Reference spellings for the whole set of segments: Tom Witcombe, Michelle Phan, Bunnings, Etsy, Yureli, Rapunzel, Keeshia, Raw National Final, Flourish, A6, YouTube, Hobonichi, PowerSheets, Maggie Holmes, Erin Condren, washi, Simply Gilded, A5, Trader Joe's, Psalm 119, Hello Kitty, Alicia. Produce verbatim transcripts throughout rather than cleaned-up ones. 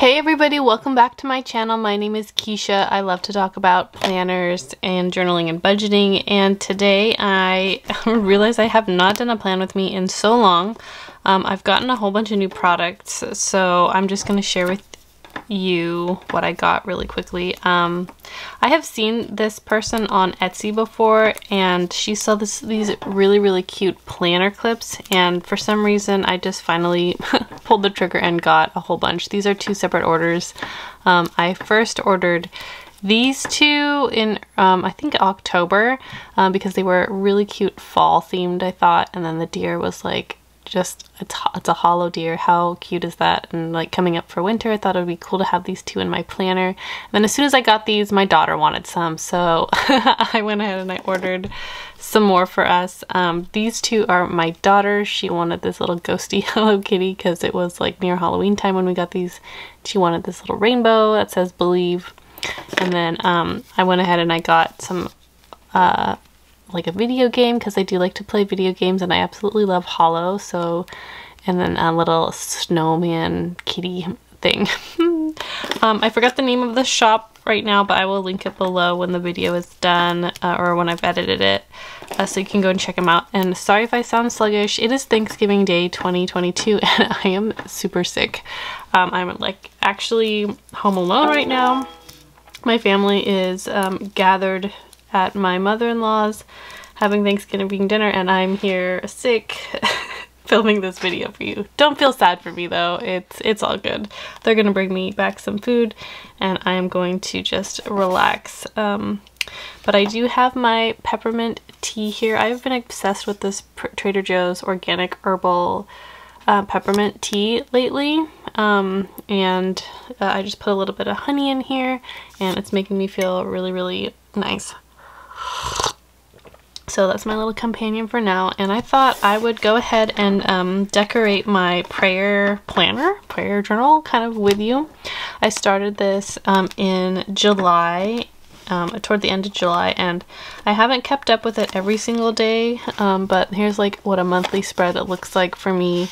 Hey everybody, welcome back to my channel. My name is Keeshia. I love to talk about planners and journaling and budgeting, and today I realize I have not done a plan with me in so long. Um, I've gotten a whole bunch of new products, so I'm just going to share with you what I got really quickly. Um, I have seen this person on Etsy before, and she saw this, these really, really cute planner clips, and for some reason I just finally pulled the trigger and got a whole bunch. These are two separate orders. Um, I first ordered these two in, um, I think October, uh, because they were really cute fall themed, I thought, and then the deer was like, just it's, it's a hollow deer, how cute is that? And like coming up for winter, I thought it would be cool to have these two in my planner. And then as soon as I got these, my daughter wanted some, so I went ahead and I ordered some more for us. Um, these two are my daughter. She wanted this little ghosty Hello Kitty because it was like near Halloween time when we got these. She wanted this little rainbow that says believe. And then um, I went ahead and I got some uh, like a video game, because I do like to play video games and I absolutely love Hollow. So, and then a little snowman kitty thing. um, I forgot the name of the shop right now, but I will link it below when the video is done, uh, or when I've edited it, uh, so you can go and check them out. And sorry if I sound sluggish, it is Thanksgiving Day twenty twenty-two and I am super sick. Um, I'm like actually home alone right now. My family is um, gathered at my mother-in-law's having Thanksgiving dinner, and I'm here sick filming this video for you. Don't feel sad for me though, it's it's all good. They're gonna bring me back some food and I am going to just relax. Um, but I do have my peppermint tea here. I've been obsessed with this Trader Joe's organic herbal uh, peppermint tea lately. Um, and uh, I just put a little bit of honey in here and it's making me feel really, really nice. So that's my little companion for now, and I thought I would go ahead and um, decorate my prayer planner, prayer journal kind of with you. I started this um, in July, um, toward the end of July, and I haven't kept up with it every single day, um, but here's like what a monthly spread it looks like for me.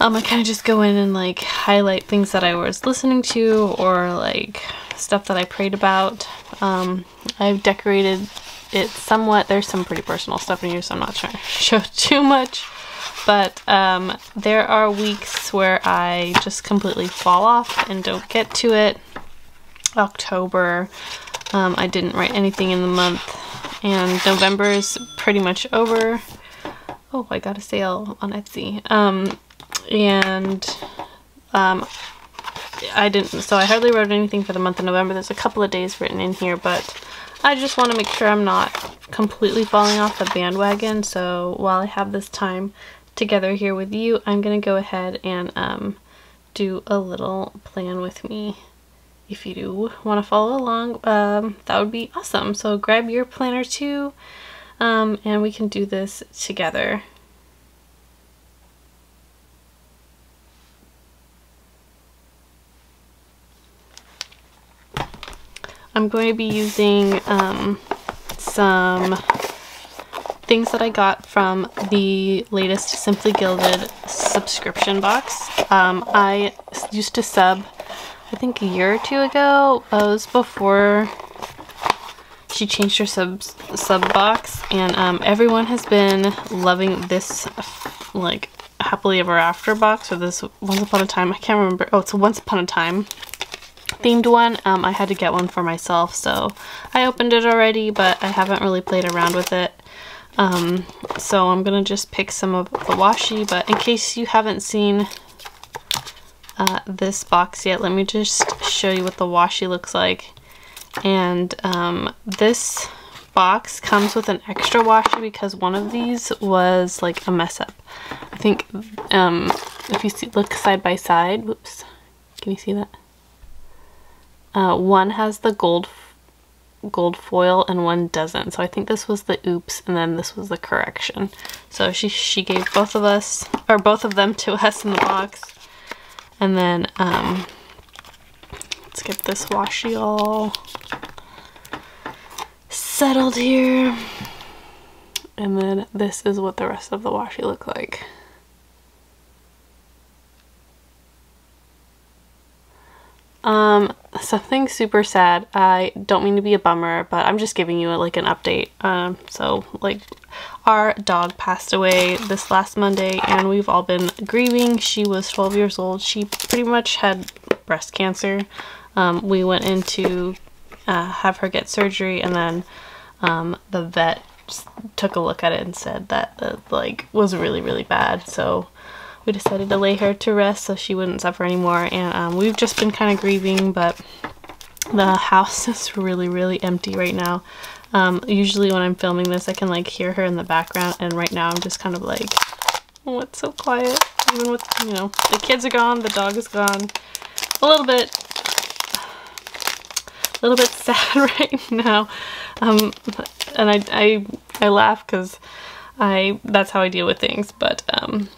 Um, I kind of just go in and like highlight things that I was listening to or like stuff that I prayed about. Um, I've decorated it somewhat. There's some pretty personal stuff in here, so I'm not trying to show too much. But um, there are weeks where I just completely fall off and don't get to it. October, um, I didn't write anything in the month. And November is pretty much over. Oh, I got a sale on Etsy. Um... and um I didn't, so I hardly wrote anything for the month of November. There's a couple of days written in here, but I just want to make sure I'm not completely falling off the bandwagon. So while I have this time together here with you, I'm gonna go ahead and um do a little plan with me. If you do want to follow along, um that would be awesome. So grab your planner too, um and we can do this together. I'm going to be using um, some things that I got from the latest Simply Gilded subscription box. Um, I used to sub, I think a year or two ago. It was before she changed her sub sub box, and um, everyone has been loving this like happily ever after box, or this once upon a time. I can't remember. Oh, it's a once upon a time themed one. um, I had to get one for myself, so I opened it already, but I haven't really played around with it. Um, so I'm gonna just pick some of the washi, but in case you haven't seen uh, this box yet, let me just show you what the washi looks like. And um, this box comes with an extra washi because one of these was like a mess up. I think um, if you see, look side by side, whoops, can you see that? Uh, one has the gold gold foil and one doesn't. So I think this was the oops and then this was the correction. So she she gave both of us, or both of them to us in the box. And then um, let's get this washi all settled here. And then this is what the rest of the washi look like. Um, something super sad. I don't mean to be a bummer, but I'm just giving you a, like an update. Um, so like our dog passed away this last Monday and we've all been grieving. She was twelve years old. She pretty much had breast cancer. Um, we went in to uh, have her get surgery, and then um, the vet took a look at it and said that it like was really, really bad. So we decided to lay her to rest so she wouldn't suffer anymore, and um, we've just been kind of grieving, but the house is really, really empty right now. Um, usually when I'm filming this, I can like hear her in the background, and right now I'm just kind of like, oh, it's so quiet. Even with, you know, the kids are gone, the dog is gone. A little bit, a little bit sad right now. Um, and I, I, I laugh because I, that's how I deal with things, but um,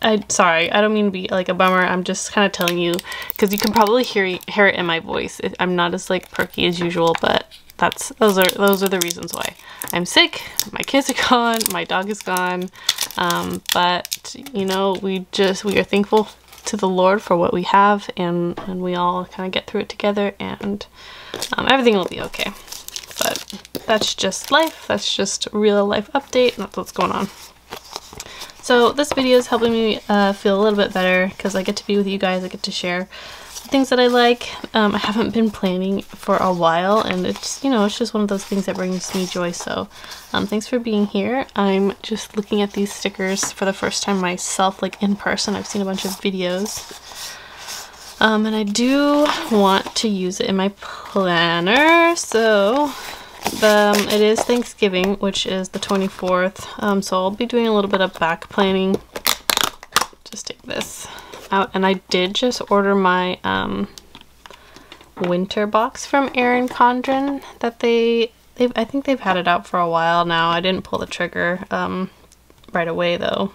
I, sorry, I don't mean to be like a bummer. I'm just kind of telling you because you can probably hear hear it in my voice. It, I'm not as like perky as usual, but that's those are those are the reasons why. I'm sick. My kids are gone. My dog is gone. Um, but you know, we just we are thankful to the Lord for what we have, and and we all kind of get through it together, and um, everything will be okay. But that's just life. That's just real life update, and that's what's going on. So this video is helping me uh, feel a little bit better because I get to be with you guys. I get to share things that I like. Um, I haven't been planning for a while, and it's, you know, it's just one of those things that brings me joy. So um, thanks for being here. I'm just looking at these stickers for the first time myself, like in person. I've seen a bunch of videos. Um, and I do want to use it in my planner. So The, um, it is Thanksgiving, which is the twenty-fourth, um, so I'll be doing a little bit of back planning. Just take this out, and I did just order my um, winter box from Erin Condren that they, they've, I think they've had it out for a while now. I didn't pull the trigger um, right away though,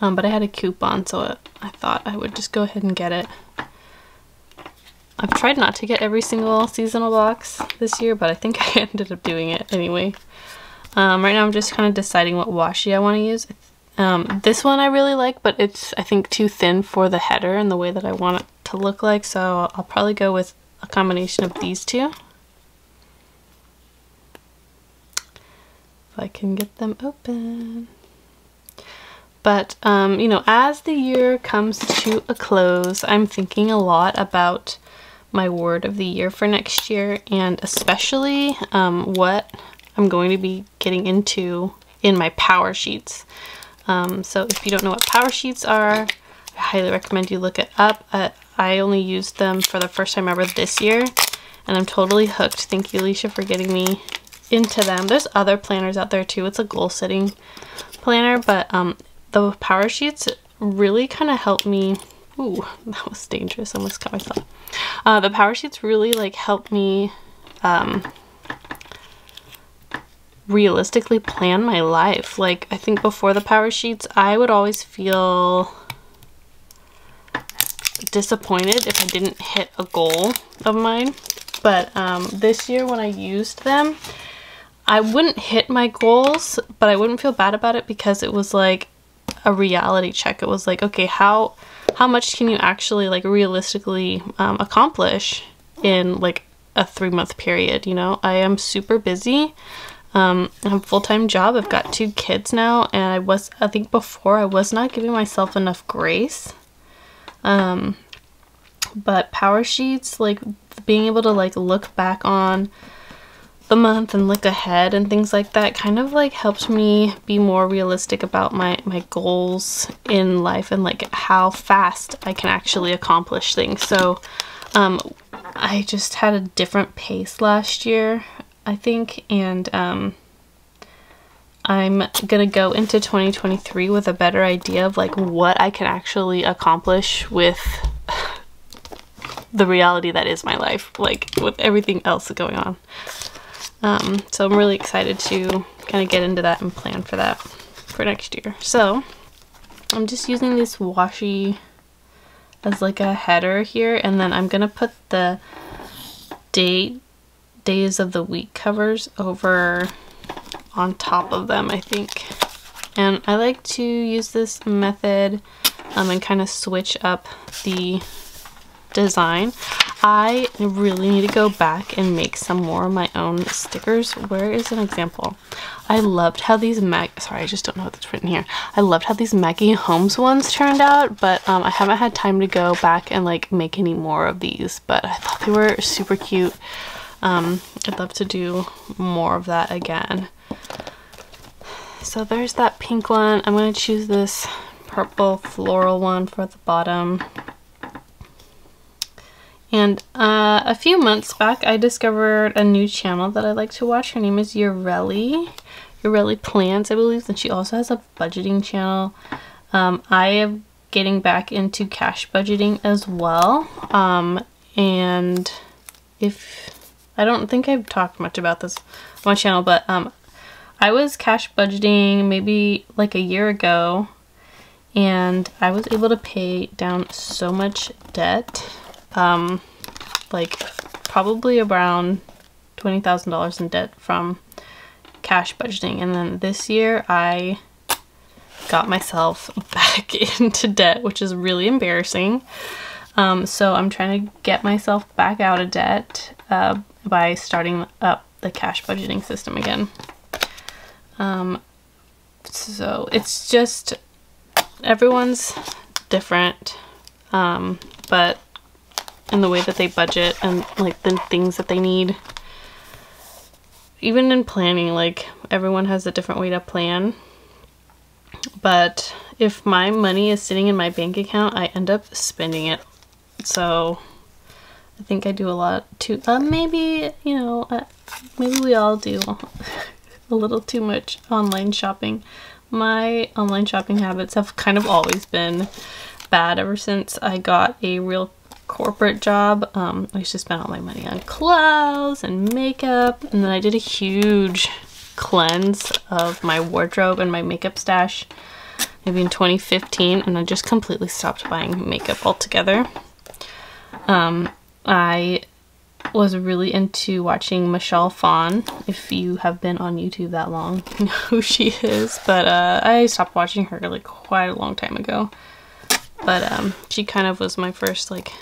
um, but I had a coupon, so it, I thought I would just go ahead and get it. I've tried not to get every single seasonal box this year, but I think I ended up doing it anyway. Um, right now I'm just kind of deciding what washi I want to use. Um, this one I really like, but it's, I think, too thin for the header and the way that I want it to look like, so I'll probably go with a combination of these two. If I can get them open. But, um, you know, as the year comes to a close, I'm thinking a lot about my word of the year for next year, and especially um, what I'm going to be getting into in my power sheets. Um, so if you don't know what power sheets are, I highly recommend you look it up. Uh, I only used them for the first time ever this year, and I'm totally hooked. Thank you, Alicia, for getting me into them. There's other planners out there too. It's a goal setting planner, but um, the power sheets really kind of helped me. Ooh, that was dangerous. I almost cut myself. Uh, the power sheets really like help me um, realistically plan my life. Like, I think before the power sheets, I would always feel disappointed if I didn't hit a goal of mine. But um, this year when I used them, I wouldn't hit my goals, but I wouldn't feel bad about it because it was like a reality check. It was like, okay, how... how much can you actually like realistically um, accomplish in like a three month period? You know, I am super busy. Um, I have a full-time job. I've got two kids now, and I was, I think before I was not giving myself enough grace. Um, but power sheets, like being able to like look back on the month and look ahead and things like that kind of like helped me be more realistic about my my goals in life and like how fast I can actually accomplish things. So um I just had a different pace last year, I think, and um I'm gonna go into twenty twenty-three with a better idea of like what I can actually accomplish with the reality that is my life, like with everything else going on. Um, so I'm really excited to kind of get into that and plan for that for next year. So I'm just using this washi as like a header here, and then I'm going to put the date, days of the week covers over on top of them, I think. And I like to use this method um, and kind of switch up the design. I really need to go back and make some more of my own stickers. Where is an example? I loved how these Mag- sorry, I just don't know what's written here. I loved how these Maggie Holmes ones turned out, but um, I haven't had time to go back and like make any more of these, but I thought they were super cute. Um, I'd love to do more of that again. So there's that pink one. I'm going to choose this purple floral one for the bottom. And uh, a few months back, I discovered a new channel that I like to watch. Her name is Yureli. Yureli Plants, I believe. And she also has a budgeting channel. Um, I am getting back into cash budgeting as well. Um, and if... I don't think I've talked much about this on my channel, but um, I was cash budgeting maybe like a year ago, and I was able to pay down so much debt. Um, like probably around twenty thousand dollars in debt from cash budgeting. And then this year I got myself back into debt, which is really embarrassing. Um, so I'm trying to get myself back out of debt uh, by starting up the cash budgeting system again. Um, so it's just, everyone's different, um, but in the way that they budget and like the things that they need. Even in planning, like everyone has a different way to plan. But if my money is sitting in my bank account, I end up spending it. So I think I do a lot too, uh, maybe, you know, uh, maybe we all do a little too much online shopping. My online shopping habits have kind of always been bad ever since I got a real corporate job. Um, I used to spend all my money on clothes and makeup, and then I did a huge cleanse of my wardrobe and my makeup stash maybe in twenty fifteen, and I just completely stopped buying makeup altogether. Um, I was really into watching Michelle Phan. If you have been on YouTube that long, you know who she is, but uh, I stopped watching her like quite a long time ago. But um, she kind of was my first like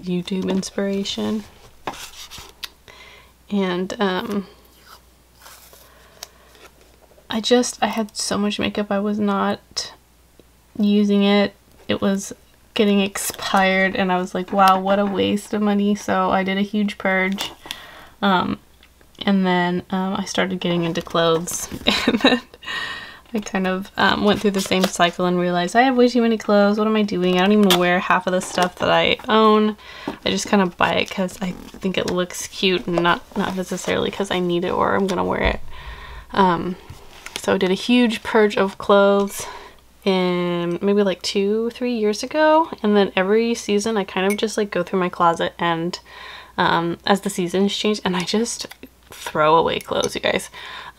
YouTube inspiration. And um, I just, I had so much makeup, I was not using it. It was getting expired, and I was like, wow, what a waste of money. So I did a huge purge. Um, and then um, I started getting into clothes. And then I kind of um, went through the same cycle and realized I have way too many clothes. What am I doing? I don't even wear half of the stuff that I own. I just kind of buy it because I think it looks cute, and not, not necessarily because I need it or I'm going to wear it. Um, so I did a huge purge of clothes in maybe like two, three years ago. And then every season I kind of just like go through my closet, and um, as the seasons change, and I just throw away clothes, you guys.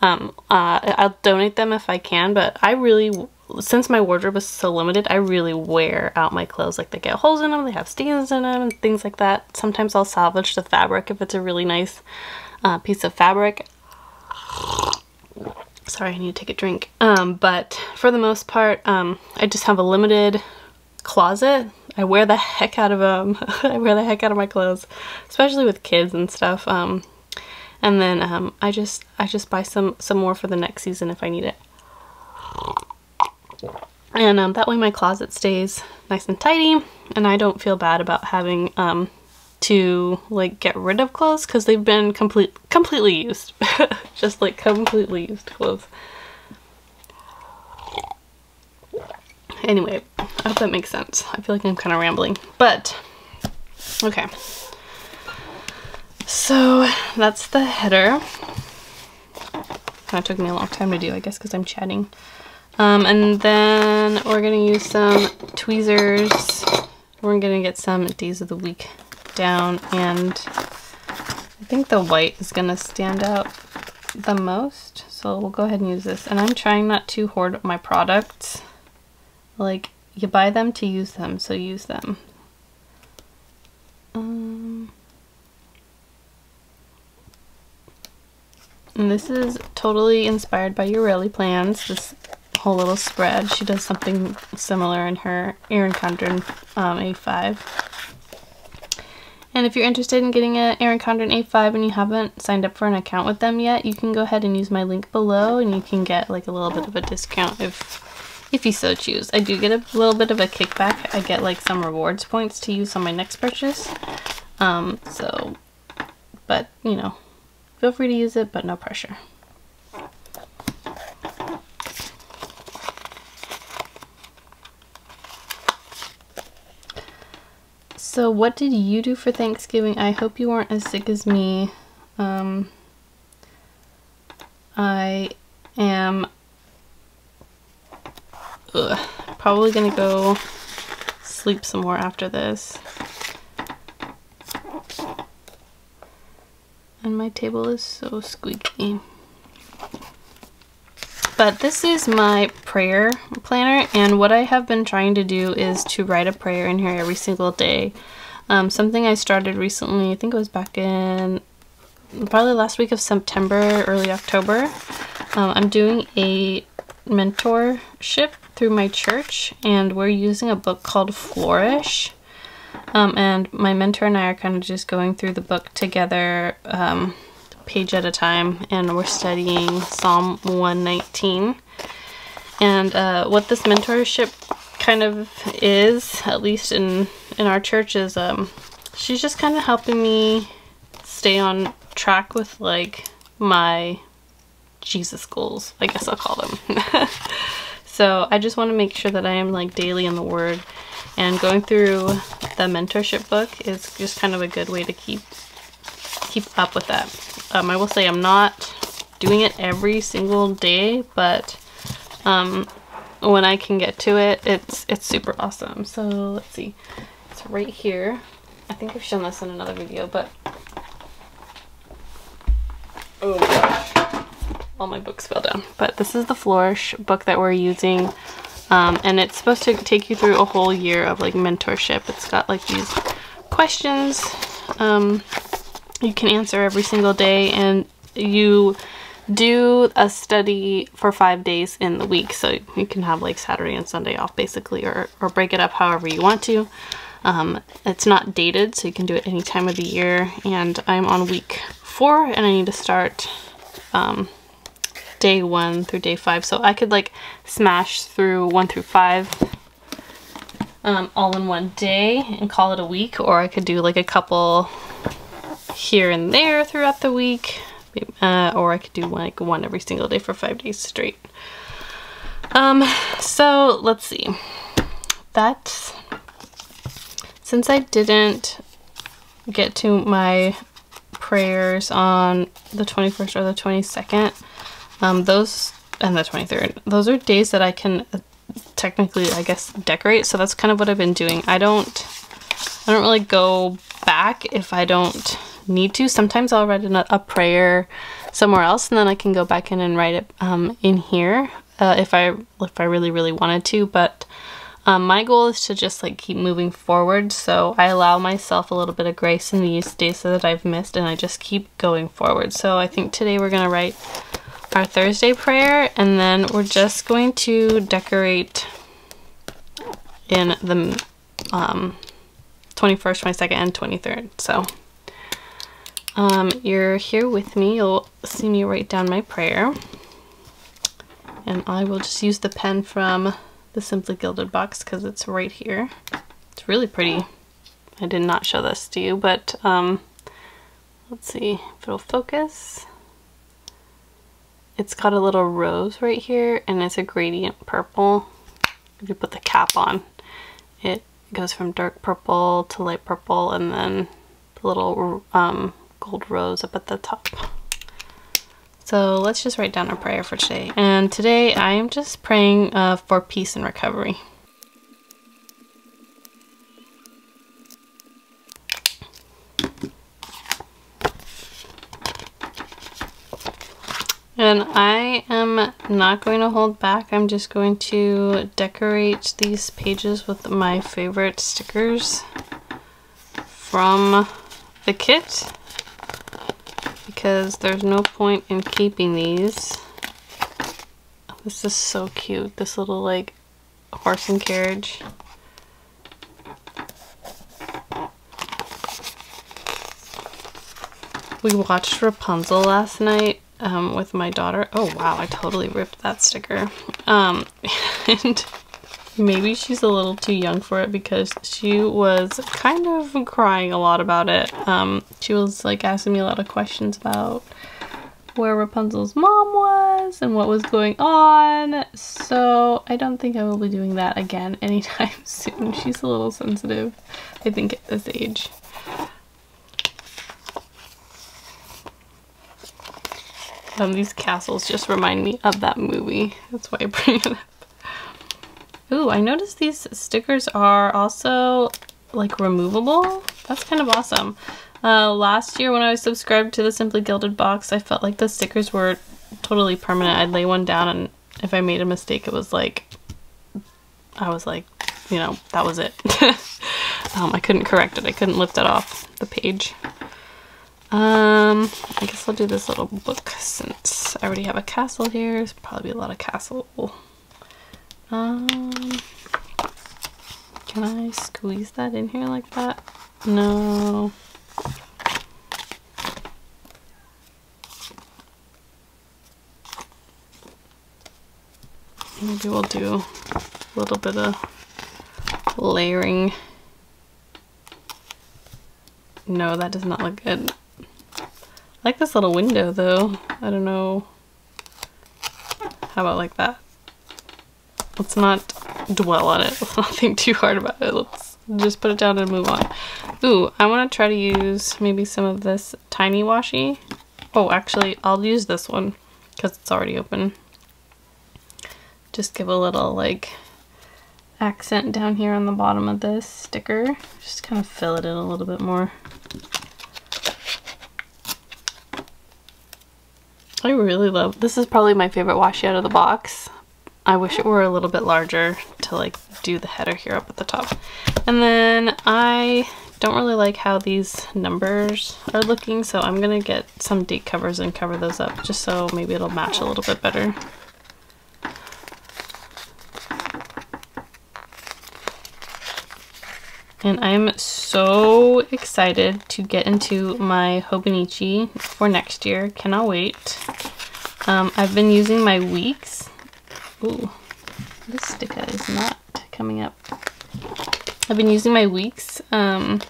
Um, uh, I'll donate them if I can, but I really, since my wardrobe is so limited, I really wear out my clothes. Like, they get holes in them, they have stains in them, and things like that. Sometimes I'll salvage the fabric if it's a really nice uh, piece of fabric. Sorry, I need to take a drink. Um, but for the most part, um, I just have a limited closet. I wear the heck out of them. I wear the heck out of my clothes, especially with kids and stuff. Um, And then um, I just I just buy some some more for the next season if I need it, and um, that way my closet stays nice and tidy, and I don't feel bad about having um, to like get rid of clothes because they've been complete completely used, just like completely used clothes. Anyway, I hope that makes sense. I feel like I'm kind of rambling, but okay. So that's the header. That took me a long time to do, I guess, because I'm chatting. Um, and then we're going to use some tweezers. We're going to get some days of the week down, and I think the white is going to stand out the most. So we'll go ahead and use this. And I'm trying not to hoard my products. Like, you buy them to use them, so use them. Um... And this is totally inspired by Yureli Plans, this whole little spread. She does something similar in her Erin Condren um, A five. And if you're interested in getting an Erin Condren A five and you haven't signed up for an account with them yet, you can go ahead and use my link below and you can get like a little bit of a discount if if you so choose. I do get a little bit of a kickback. I get like some rewards points to use on my next purchase. Um, so, but you know, feel free to use it, but no pressure. So what did you do for Thanksgiving? I hope you weren't as sick as me. Um, I am ugh, probably gonna go sleep some more after this. And my table is so squeaky. But this is my prayer planner, and what I have been trying to do is to write a prayer in here every single day. Um, something I started recently, I think it was back in probably last week of September, early October. Um, I'm doing a mentorship through my church, and we're using a book called Flourish. Um, and my mentor and I are kind of just going through the book together, um, page at a time, and we're studying Psalm one nineteen. And uh, what this mentorship kind of is, at least in in our church, is um, she's just kind of helping me stay on track with like my Jesus goals, I guess I'll call them. So I just want to make sure that I am like daily in the Word, and going through the mentorship book is just kind of a good way to keep keep up with that. Um, I will say I'm not doing it every single day, but um, when I can get to it, it's it's super awesome. So let's see, it's right here. I think I've shown this in another video, but oh gosh, all my books fell down. But this is the Flourish book that we're using, um, and it's supposed to take you through a whole year of like mentorship. It's got like these questions. Um, You can answer every single day, and you do a study for five days in the week, so you can have like Saturday and Sunday off basically, or, or break it up however you want to. Um, it's not dated, so you can do it any time of the year, and I'm on week four and I need to start um, day one through day five, so I could like smash through one through five um, all in one day and call it a week, or I could do like a couple here and there throughout the week, uh, or I could do like one every single day for five days straight. Um, so let's see. That's, since I didn't get to my prayers on the twenty-first or the twenty-second, um, those, and the twenty-third, those are days that I can technically, I guess, decorate. So that's kind of what I've been doing. I don't, I don't really go back if I don't need to. Sometimes I'll write a, a prayer somewhere else, and then I can go back in and write it um, in here uh, if I if I really really wanted to. But um, my goal is to just like keep moving forward, so I allow myself a little bit of grace in these days that I've missed, and I just keep going forward. So I think today we're gonna write our Thursday prayer, and then we're just going to decorate in the um, twenty-first, twenty-second, and twenty-third. So um, you're here with me. You'll see me write down my prayer, and I will just use the pen from the Simply Gilded box because it's right here. It's really pretty. I did not show this to you, but um, let's see if it'll focus. It's got a little rose right here, and it's a gradient purple. If you put the cap on, it goes from dark purple to light purple, and then the little um, gold rose up at the top. So let's just write down our prayer for today. And today I am just praying uh, for peace and recovery. And I am not going to hold back. I'm just going to decorate these pages with my favorite stickers from the kit, because there's no point in keeping these. This is so cute, this little like horse and carriage. We watched Rapunzel last night um, with my daughter. Oh wow, I totally ripped that sticker. Um, and maybe she's a little too young for it because she was kind of crying a lot about it. Um, she was like asking me a lot of questions about where Rapunzel's mom was and what was going on. So I don't think I will be doing that again anytime soon. She's a little sensitive, I think, at this age. Um, these castles just remind me of that movie. That's why I bring it up. Ooh, I noticed these stickers are also like removable. That's kind of awesome. Uh, last year when I was subscribed to the Simply Gilded box, I felt like the stickers were totally permanent. I'd lay one down and if I made a mistake, it was like, I was like, you know, that was it. um, I couldn't correct it. I couldn't lift it off the page. Um, I guess I'll do this little book since I already have a castle here. There's probably a lot of castle. Um, can I squeeze that in here like that? No. Maybe we'll do a little bit of layering. No, that does not look good. I like this little window though. I don't know. How about like that? Let's not dwell on it. Let's not think too hard about it. Let's just put it down and move on. Ooh, I want to try to use maybe some of this tiny washi. Oh, actually, I'll use this one because it's already open. Just give a little like accent down here on the bottom of this sticker. Just kind of fill it in a little bit more. I really love, this is probably my favorite washi out of the box. I wish it were a little bit larger to like do the header here up at the top. And then I don't really like how these numbers are looking, so I'm gonna get some date covers and cover those up just so maybe it'll match a little bit better. And I'm so excited to get into my Hobonichi for next year. Cannot wait. Um, I've been using my weeks. Ooh, this sticker is not coming up. I've been using my weeks um,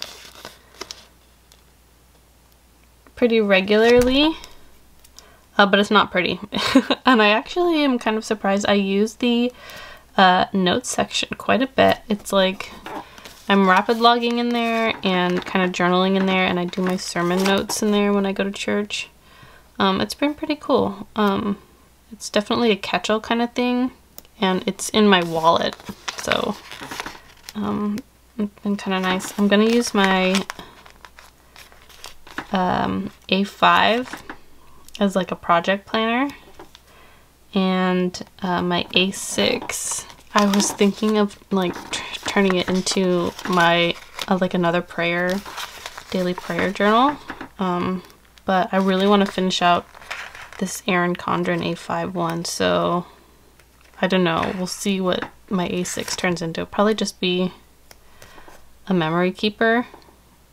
pretty regularly, uh, but it's not pretty. And I actually am kind of surprised. I use the uh, notes section quite a bit. It's like I'm rapid logging in there and kind of journaling in there, and I do my sermon notes in there when I go to church. Um, it's been pretty cool. Um, It's definitely a catch-all kind of thing, and it's in my wallet, so um, it's been kind of nice. I'm going to use my um, A five as like a project planner, and uh, my A six, I was thinking of like turning it into my uh, like another prayer, daily prayer journal, um, but I really want to finish out this Erin Condren A five one, so I don't know. We'll see what my A six turns into. It'll probably just be a memory keeper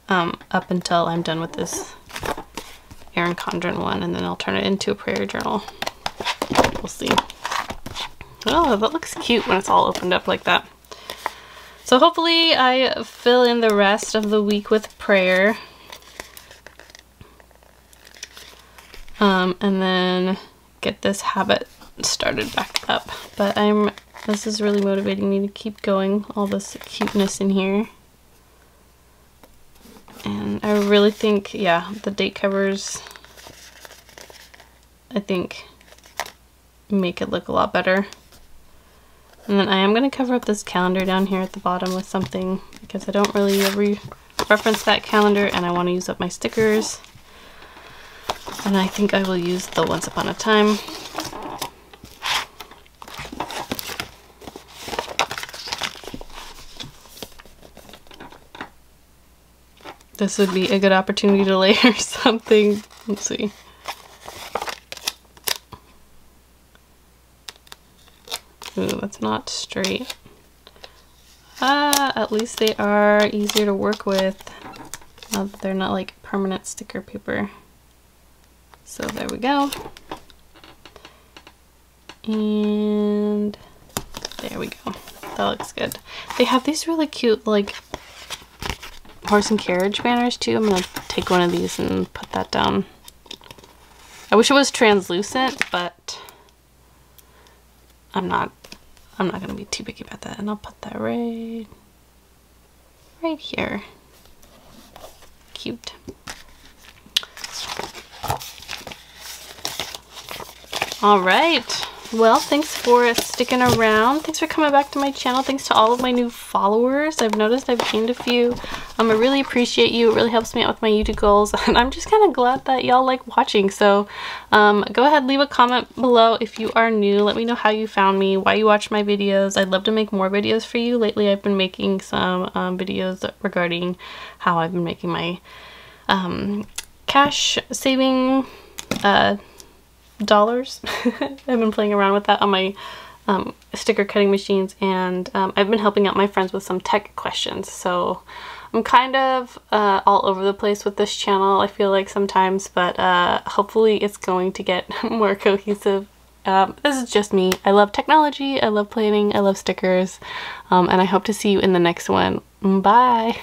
um, up until I'm done with this Erin Condren one, and then I'll turn it into a prayer journal. We'll see. Oh, that looks cute when it's all opened up like that. So hopefully I fill in the rest of the week with prayer. Um, and then get this habit started back up. But I'm, this is really motivating me to keep going, all this cuteness in here. And I really think, yeah, the date covers, I think, make it look a lot better. And then I am going to cover up this calendar down here at the bottom with something, because I don't really re- reference that calendar and I want to use up my stickers. And I think I will use the Once Upon a Time. This would be a good opportunity to layer something. Let's see. Ooh, that's not straight. Ah, at least they are easier to work with. Now that they're not like permanent sticker paper. So there we go. And there we go. That looks good. They have these really cute like horse and carriage banners too. I'm gonna take one of these and put that down. I wish it was translucent, but I'm not I'm not gonna be too picky about that. And I'll put that right right here. Cute. All right. Well, thanks for sticking around. Thanks for coming back to my channel. Thanks to all of my new followers. I've noticed I've gained a few. Um, I really appreciate you. It really helps me out with my YouTube goals. And I'm just kind of glad that y'all like watching. So um, go ahead, leave a comment below if you are new. Let me know how you found me, why you watch my videos. I'd love to make more videos for you. Lately, I've been making some um, videos regarding how I've been making my um, cash saving uh dollars. I've been playing around with that on my um, sticker cutting machines, and um, I've been helping out my friends with some tech questions. So I'm kind of uh, all over the place with this channel, I feel like sometimes, but uh, hopefully it's going to get more cohesive. Um, this is just me. I love technology, I love planning, I love stickers, um, and I hope to see you in the next one. Bye!